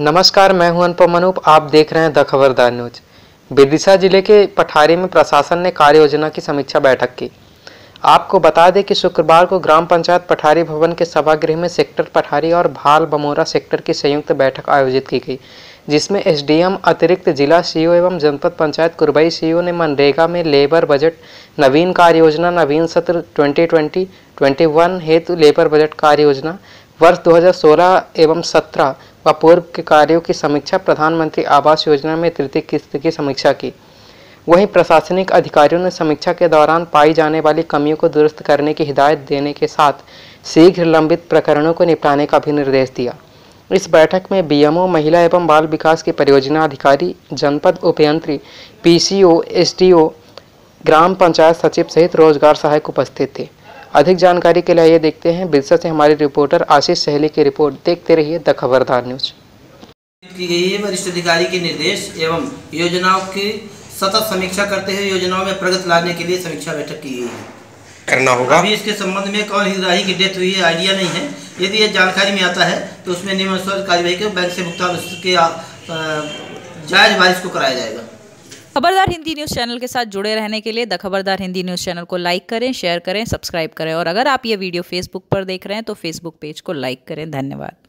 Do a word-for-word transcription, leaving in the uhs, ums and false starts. नमस्कार, मैं हूं अनुपम अनूप। आप देख रहे हैं द खबरदार न्यूज। विदिशा जिले के पठारी में प्रशासन ने कार्य योजना की समीक्षा बैठक की। आपको बता दें कि शुक्रवार को ग्राम पंचायत पठारी भवन के सभागृह में सेक्टर पठारी और भाल बामोरा सेक्टर की संयुक्त बैठक आयोजित की गई, जिसमें एसडीएम, अतिरिक्त जिला सीईओ एवं जनपद पंचायत कुरवाई सीईओ ने मनरेगा में लेबर बजट, नवीन कार्य योजना, नवीन सत्र बीस बीस इक्कीस हेतु लेबर बजट कार्य योजना वर्ष दो हज़ार सोलह एवं सत्रह व पूर्व के कार्यों की समीक्षा, प्रधानमंत्री आवास योजना में तृतीय किस्त की समीक्षा की। वहीं प्रशासनिक अधिकारियों ने समीक्षा के दौरान पाई जाने वाली कमियों को दुरुस्त करने की हिदायत देने के साथ शीघ्र लंबित प्रकरणों को निपटाने का भी निर्देश दिया। इस बैठक में बीएमओ, महिला एवं बाल विकास की परियोजना अधिकारी, जनपद उपयंत्री, पीसीओ, एसटीओ, ग्राम पंचायत सचिव सहित रोजगार सहायक उपस्थित थे। अधिक जानकारी के लिए ये देखते हैं विदिशा से हमारे रिपोर्टर आशीष सहली की रिपोर्ट। देखते रहिए द खबरदार न्यूज। की गई है वरिष्ठ अधिकारी के निर्देश एवं योजनाओं की सतत समीक्षा करते हुए योजनाओं में प्रगति लाने के लिए समीक्षा बैठक की गई है। करना होगा। अभी इसके संबंध में कौन हितग्राही की डेथ हुई है आइडिया नहीं है। यदि ये जानकारी में आता है तो उसमें नियमानुसार कार्यवाही के बैंक से भुगतान उसके जायज वारिस को कराया जाएगा। खबरदार हिंदी न्यूज़ चैनल के साथ जुड़े रहने के लिए the Khabardar Hindi news channel को लाइक करें, शेयर करें, सब्सक्राइब करें और अगर आप ये वीडियो फेसबुक पर देख रहे हैं तो फेसबुक पेज को लाइक करें। धन्यवाद।